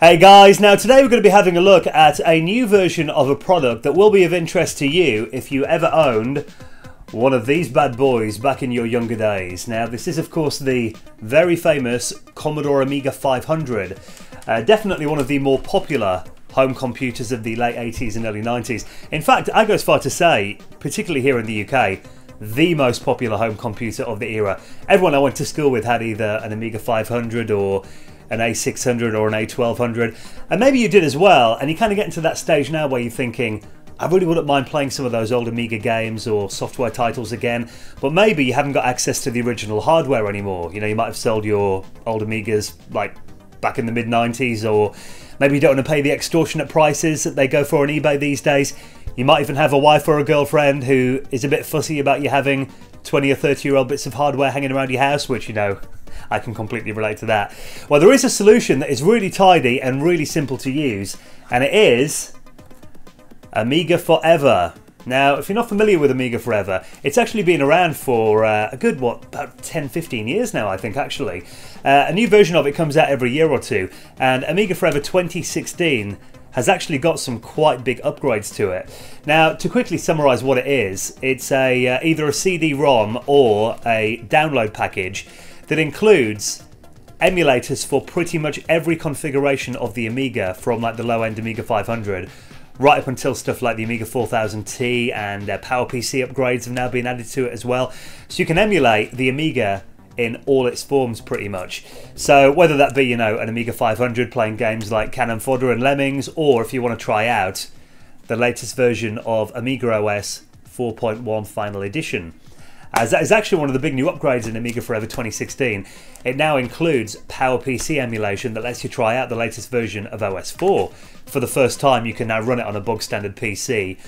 Hey guys, now today we're going to be having a look at a new version of a product that will be of interest to you if you ever owned one of these bad boys back in your younger days. Now this is of course the very famous Commodore Amiga 500, definitely one of the more popular home computers of the late 80s and early 90s. In fact, I go as far to say, particularly here in the UK, the most popular home computer of the era. Everyone I went to school with had either an Amiga 500 or an A600 or an A1200, and maybe you did as well, and you kind of get into that stage now where you're thinking, I really wouldn't mind playing some of those old Amiga games or software titles again, but maybe you haven't got access to the original hardware anymore. You know, you might have sold your old Amigas like back in the mid-90s, or maybe you don't want to pay the extortionate prices that they go for on eBay these days. You might even have a wife or a girlfriend who is a bit fussy about you having 20 or 30-year-old bits of hardware hanging around your house, which, you know, I can completely relate to that. Well, there is a solution that is really tidy and really simple to use, and it is Amiga Forever. Now, if you're not familiar with Amiga Forever, it's actually been around for a good, about 10-15 years now, I think, actually. A new version of it comes out every year or two, and Amiga Forever 2016 has actually got some quite big upgrades to it. Now, to quickly summarise what it is, it's a either a CD-ROM or a download package that includes emulators for pretty much every configuration of the Amiga, from like the low-end Amiga 500 right up until stuff like the Amiga 4000T, and PowerPC upgrades have now been added to it as well. So you can emulate the Amiga in all its forms pretty much. So whether that be, you know, an Amiga 500 playing games like Cannon Fodder and Lemmings, or if you want to try out the latest version of AmigaOS 4.1 Final Edition. As that is actually one of the big new upgrades in Amiga Forever 2016. It now includes PowerPC emulation that lets you try out the latest version of OS 4. For the first time, you can now run it on a bog standard PC.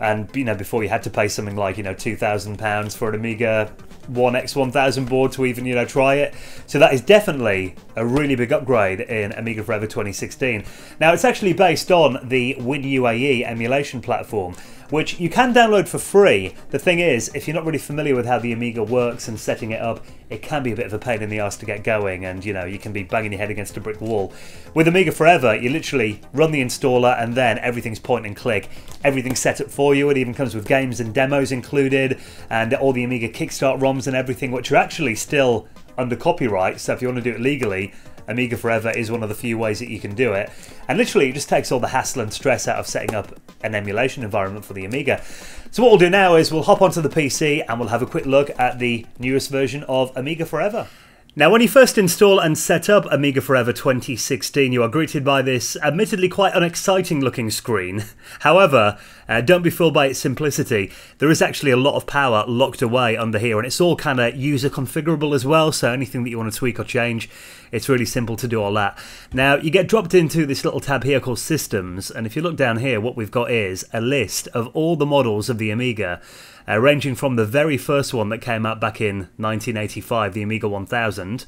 And, you know, before you had to pay something like, you know, £2,000 for an Amiga 1X1000 board to even, you know, try it. So that is definitely a really big upgrade in Amiga Forever 2016. Now, it's actually based on the WinUAE emulation platform, which you can download for free. The thing is, if you're not really familiar with how the Amiga works and setting it up, it can be a bit of a pain in the ass to get going, and, you know, you can be banging your head against a brick wall. With Amiga Forever, you literally run the installer and then everything's point and click. Everything's set up for you. It even comes with games and demos included, and all the Amiga Kickstart ROMs and everything, which are actually still under copyright, so if you want to do it legally, Amiga Forever is one of the few ways that you can do it. And literally, it just takes all the hassle and stress out of setting up an emulation environment for the Amiga. So what we'll do now is we'll hop onto the PC and we'll have a quick look at the newest version of Amiga Forever. Now, when you first install and set up Amiga Forever 2016, you are greeted by this admittedly quite unexciting looking screen. However, don't be fooled by its simplicity. There is actually a lot of power locked away under here, and it's all kind of user configurable as well, so anything that you want to tweak or change, it's really simple to do all that. Now, you get dropped into this little tab here called Systems, and if you look down here, what we've got is a list of all the models of the Amiga, ranging from the very first one that came out back in 1985, the Amiga 1000,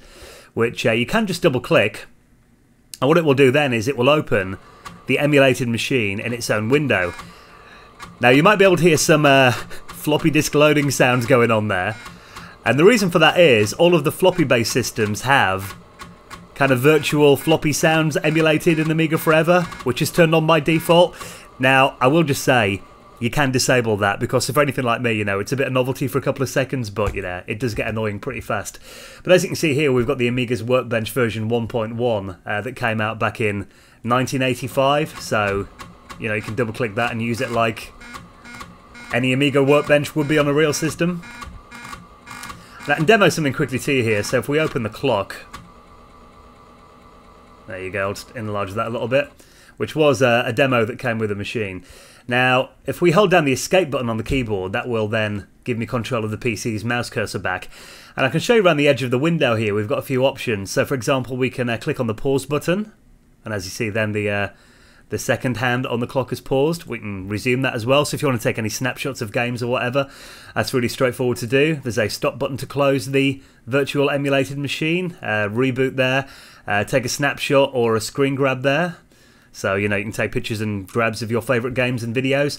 which you can just double click, and what it will do then is it will open the emulated machine in its own window. Now, you might be able to hear some floppy disk loading sounds going on there, and the reason for that is all of the floppy based systems have kind of virtual floppy sounds emulated in Amiga Forever, which is turned on by default. Now, I will just say, you can disable that, because if anything like me, you know, it's a bit of novelty for a couple of seconds, but, you know, it does get annoying pretty fast. But as you can see here, we've got the Amiga's Workbench version 1.1 that came out back in 1985. So, you know, you can double click that and use it like any Amiga Workbench would be on a real system. And I can demo something quickly to you here. So if we open the clock, there you go, I'll just enlarge that a little bit, which was a demo that came with the machine. Now, if we hold down the escape button on the keyboard, that will then give me control of the PC's mouse cursor back. And I can show you around the edge of the window here, we've got a few options. So, for example, we can click on the pause button. And as you see then, the second hand on the clock is paused. We can resume that as well. So if you want to take any snapshots of games or whatever, that's really straightforward to do. There's a stop button to close the virtual emulated machine. Reboot there. Take a snapshot or a screen grab there. So, you know, you can take pictures and grabs of your favorite games and videos.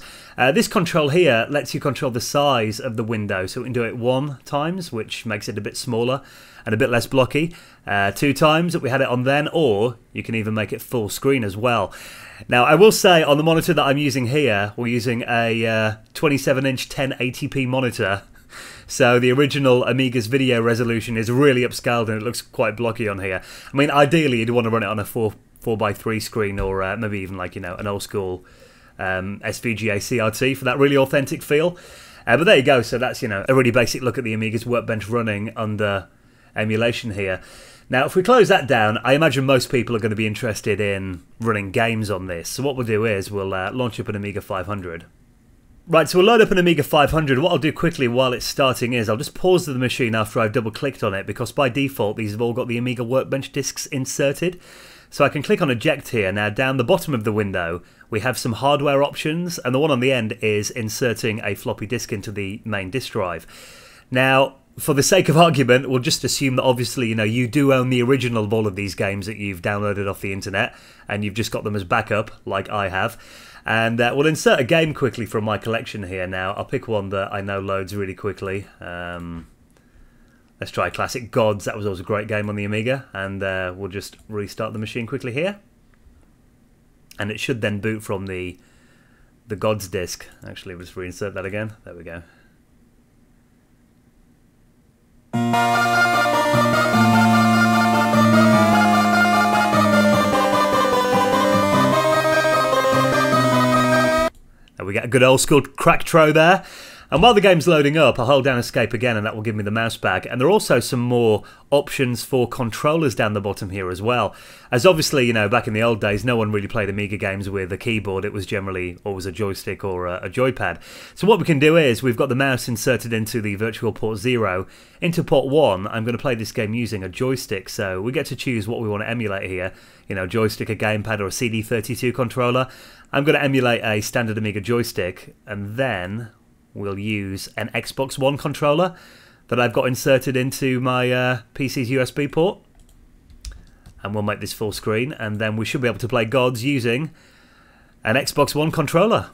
This control here lets you control the size of the window. So we can do it 1 times, which makes it a bit smaller and a bit less blocky. 2 times that we had it on then, or you can even make it full screen as well. Now, I will say on the monitor that I'm using here, we're using a 27-inch 1080p monitor. So the original Amiga's video resolution is really upscaled and it looks quite blocky on here. I mean, ideally you'd want to run it on a 4x3 screen, or maybe even like, you know, an old school SVGA CRT for that really authentic feel. But there you go. So that's, you know, a really basic look at the Amiga's workbench running under emulation here. Now, if we close that down, I imagine most people are going to be interested in running games on this. So what we'll do is we'll launch up an Amiga 500. Right, so we'll load up an Amiga 500. What I'll do quickly while it's starting is I'll just pause the machine after I've double-clicked on it, because by default these have all got the Amiga Workbench discs inserted. So I can click on Eject here. Now, down the bottom of the window, we have some hardware options, and the one on the end is inserting a floppy disk into the main disk drive. Now, for the sake of argument, we'll just assume that obviously, you know, you do own the original of all of these games that you've downloaded off the internet, and you've just got them as backup, like I have. And we'll insert a game quickly from my collection here now. I'll pick one that I know loads really quickly. Let's try classic Gods. That was always a great game on the Amiga. And we'll just restart the machine quickly here. And it should then boot from the Gods disc. Actually, we'll just reinsert that again. There we go. We get a good old school Cracktro there. And while the game's loading up, I'll hold down Escape again and that will give me the mouse back. And there are also some more options for controllers down the bottom here as well. As obviously, you know, back in the old days, no one really played Amiga games with a keyboard. It was generally always a joystick or a joypad. So what we can do is we've got the mouse inserted into the virtual port 0. Into port 1, I'm going to play this game using a joystick. So we get to choose what we want to emulate here. You know, joystick, a gamepad, or a CD32 controller. I'm going to emulate a standard Amiga joystick, and then we'll use an Xbox One controller that I've got inserted into my PC's USB port. And we'll make this full screen, and then we should be able to play Gods using an Xbox One controller.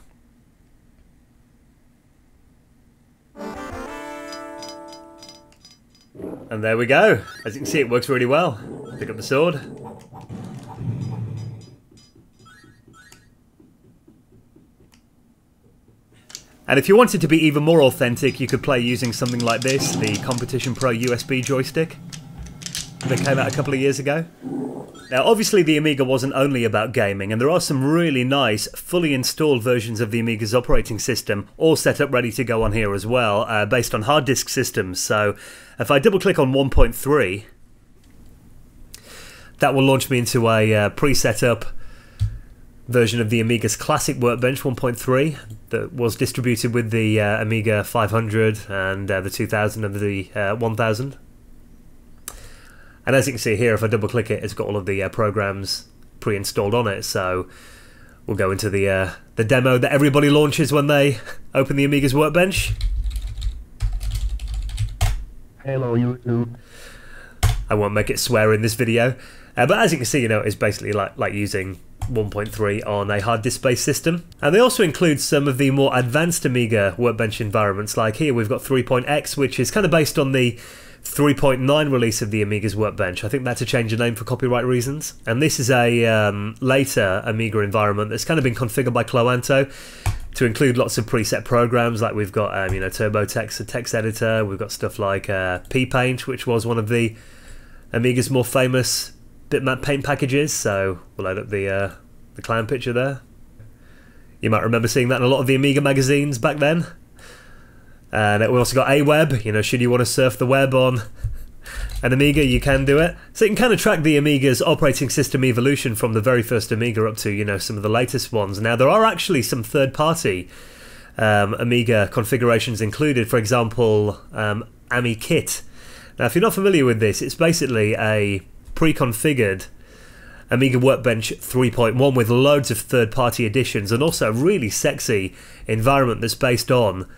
And there we go. As you can see, it works really well. Pick up the sword. And if you wanted to be even more authentic, you could play using something like this, the Competition Pro USB joystick that came out a couple of years ago. Now, obviously the Amiga wasn't only about gaming, and there are some really nice, fully installed versions of the Amiga's operating system, all set up ready to go on here as well, based on hard disk systems. So if I double click on 1.3, that will launch me into a pre-set-up version of the Amiga's classic workbench 1.3 that was distributed with the Amiga 500 and the 2000 and the 1000. And as you can see here, if I double click it, it's got all of the programs pre-installed on it. So we'll go into the demo that everybody launches when they open the Amiga's workbench. Hello YouTube. I won't make it swear in this video, but as you can see, you know, it's basically like using 1.3 on a hard disk based system. And they also include some of the more advanced Amiga workbench environments, like here we've got 3.x, which is kind of based on the 3.9 release of the Amiga's workbench. I think that's a change of name for copyright reasons. And this is a later Amiga environment that's kind of been configured by Cloanto to include lots of preset programs, like we've got you know, TurboTex, a text editor. We've got stuff like ppaint, which was one of the Amiga's more famous bitmap paint packages. So we'll load up the clown picture there. You might remember seeing that in a lot of the Amiga magazines back then. And we also got AWeb. You know, should you want to surf the web on an Amiga, you can do it. So you can kind of track the Amiga's operating system evolution from the very first Amiga up to, you know, some of the latest ones. Now there are actually some third-party Amiga configurations included. For example, AmiKit. Now, if you're not familiar with this, it's basically a pre-configured Amiga Workbench 3.1 with loads of third-party additions, and also a really sexy environment that's based on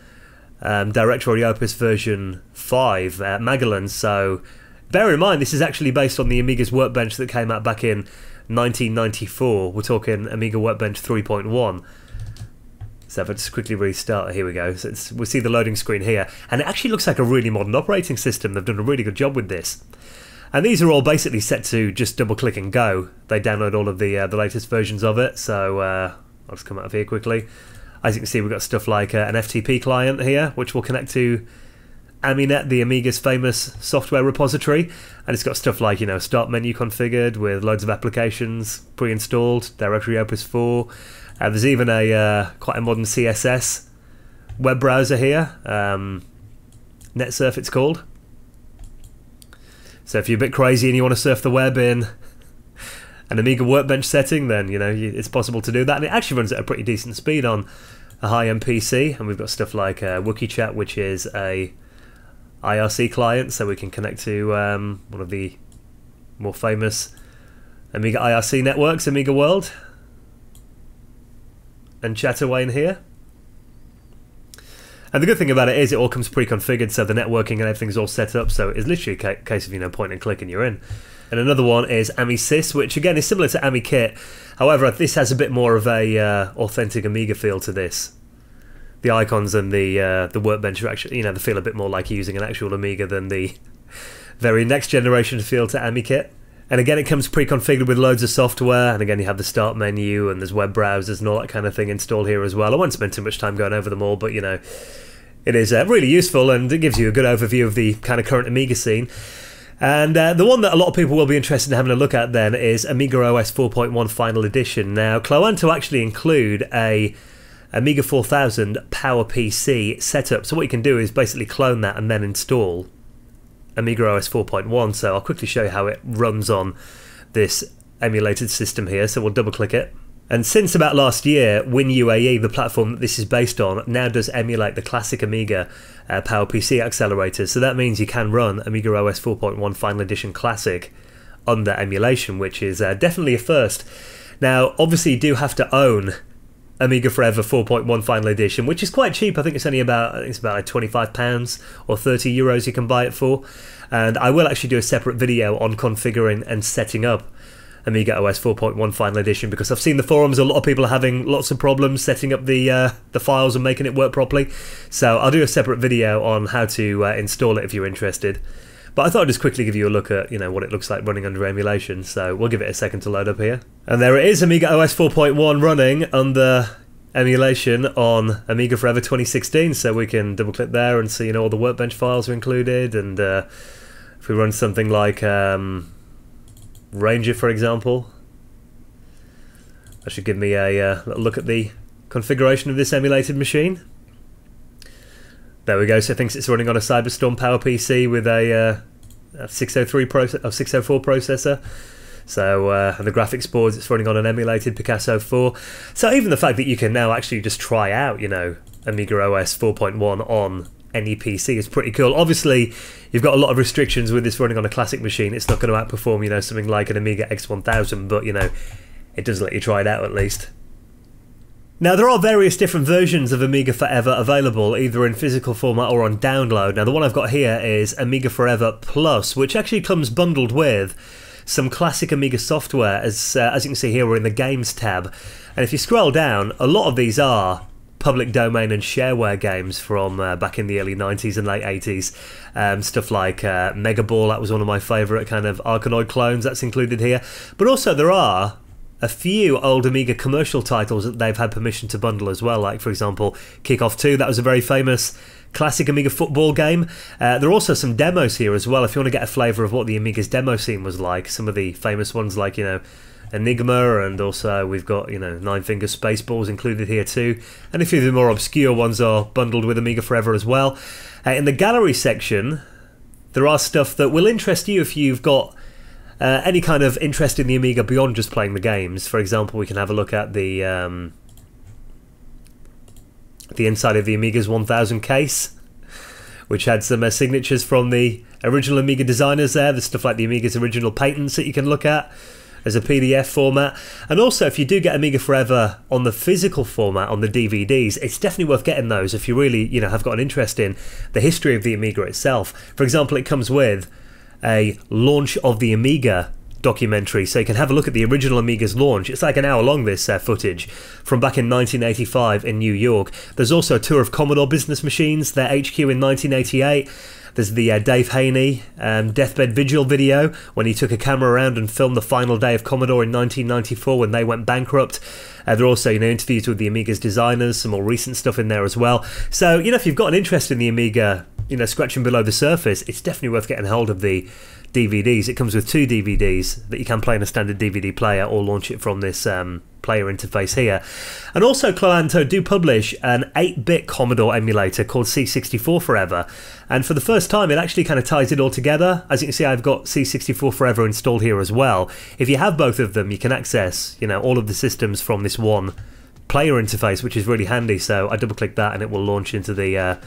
Directory Opus version 5 at Magellan. So bear in mind, this is actually based on the Amiga's Workbench that came out back in 1994. We're talking Amiga Workbench 3.1. So if I just quickly restart, here we go. So we'll see the loading screen here. And it actually looks like a really modern operating system. They've done a really good job with this. And these are all basically set to just double click and go. They download all of the latest versions of it. So I'll just come out of here quickly. As you can see, we've got stuff like an FTP client here, which will connect to AmiNet, the Amiga's famous software repository. And it's got stuff like, you know, start menu configured with loads of applications pre-installed, Directory Opus 4. There's even a quite a modern CSS web browser here, NetSurf it's called. So if you're a bit crazy and you want to surf the web in an Amiga Workbench setting, then you know it's possible to do that, and it actually runs at a pretty decent speed on a high-end PC. And we've got stuff like WookieChat, which is a IRC client, so we can connect to one of the more famous Amiga IRC networks, Amiga World, and chat away in here. And the good thing about it is it all comes pre-configured, so the networking and everything's all set up, so it's literally a case of, you know, point and click and you're in. And another one is AmiSys, which again is similar to AmiKit. However, this has a bit more of a authentic Amiga feel to this. The icons and the workbench are actually, you know, they feel a bit more like using an actual Amiga than the very next generation feel to AmiKit. And again, it comes pre-configured with loads of software, and again you have the start menu and there's web browsers and all that kind of thing installed here as well. I won't spend too much time going over them all, but you know, it is really useful and it gives you a good overview of the kind of current Amiga scene. And the one that a lot of people will be interested in having a look at then is AmigaOS 4.1 Final Edition. Now, Cloanto actually include a Amiga 4000 PowerPC setup, so what you can do is basically clone that and then install AmigaOS 4.1, so I'll quickly show you how it runs on this emulated system here. So we'll double click it. And since about last year, WinUAE, the platform that this is based on, now does emulate the classic Amiga PowerPC accelerators. So that means you can run AmigaOS 4.1 Final Edition Classic under emulation, which is definitely a first. Now, obviously you do have to own Amiga Forever 4.1 Final Edition, which is quite cheap. I think it's only about like £25 or €30 you can buy it for. And I will actually do a separate video on configuring and setting up Amiga OS 4.1 Final Edition, because I've seen the forums, a lot of people are having lots of problems setting up the files and making it work properly. So I'll do a separate video on how to install it if you're interested. But I thought I'd just quickly give you a look at, you know, what it looks like running under emulation. So we'll give it a second to load up here. And there it is, Amiga OS 4.1 running under emulation on Amiga Forever 2016. So we can double click there and see, you know, all the workbench files are included. And if we run something like Ranger, for example, that should give me a little look at the configuration of this emulated machine. There we go, so it thinks it's running on a Cyberstorm PowerPC with a 604 processor. So, and the graphics boards, it's running on an emulated Picasso 4. So even the fact that you can now actually just try out, you know, Amiga OS 4.1 on any PC is pretty cool. Obviously, you've got a lot of restrictions with this running on a classic machine. It's not going to outperform, you know, something like an Amiga X1000, but, you know, it does let you try it out at least. Now, there are various different versions of Amiga Forever available, either in physical format or on download. Now, the one I've got here is Amiga Forever Plus, which actually comes bundled with some classic Amiga software. As you can see here, we're in the Games tab. And if you scroll down, a lot of these are public domain and shareware games from back in the early 90s and late 80s. Stuff like Megaball, that was one of my favourite kind of Arkanoid clones, that's included here. But also there are a few old Amiga commercial titles that they've had permission to bundle as well, like for example Kickoff 2, that was a very famous classic Amiga football game. There are also some demos here as well, if you want to get a flavour of what the Amiga's demo scene was like. Some of the famous ones like, you know, Enigma, and also we've got, you know, Nine Finger Spaceballs included here too, and a few of the more obscure ones are bundled with Amiga Forever as well. In the gallery section there are stuff that will interest you if you've got any kind of interest in the Amiga beyond just playing the games. For example, we can have a look at the inside of the Amiga's 1000 case, which had some signatures from the original Amiga designers there. There's stuff like the Amiga's original patents that you can look at as a PDF format. And also, if you do get Amiga Forever on the physical format, on the DVDs, it's definitely worth getting those if you really, you know, have got an interest in the history of the Amiga itself. For example, it comes with a Launch of the Amiga documentary, so you can have a look at the original Amiga's launch. It's like an hour long, this footage from back in 1985 in New York. There's also a tour of Commodore business machines, their HQ in 1988. There's the Dave Haney Deathbed Vigil video when he took a camera around and filmed the final day of Commodore in 1994 when they went bankrupt. There are also, you know, interviews with the Amiga's designers, some more recent stuff in there as well. So, you know, if you've got an interest in the Amiga, you know, scratching below the surface, it's definitely worth getting hold of the DVDs. It comes with 2 DVDs that you can play in a standard DVD player or launch it from this player interface here. And also Clelanto do publish an 8-bit Commodore emulator called C64 Forever, and for the first time it actually kind of ties it all together. As you can see, I've got C64 Forever installed here as well. If you have both of them, you can access, you know, all of the systems from this one player interface, which is really handy. So I double click that and it will launch into the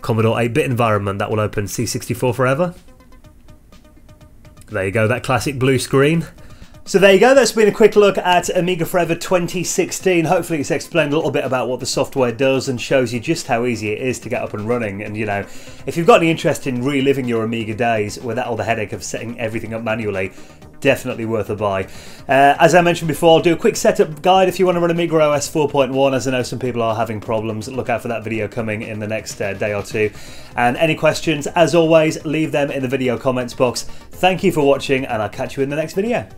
Commodore 8-bit environment. That will open C64 Forever. There you go, that classic blue screen. So there you go, that's been a quick look at Amiga Forever 2016. Hopefully it's explained a little bit about what the software does and shows you just how easy it is to get up and running. And, you know, if you've got any interest in reliving your Amiga days without all the headache of setting everything up manually, definitely worth a buy. As I mentioned before, I'll do a quick setup guide if you want to run AmigaOS 4.1, as I know some people are having problems. Look out for that video coming in the next day or two. And any questions, as always, leave them in the video comments box. Thank you for watching, and I'll catch you in the next video.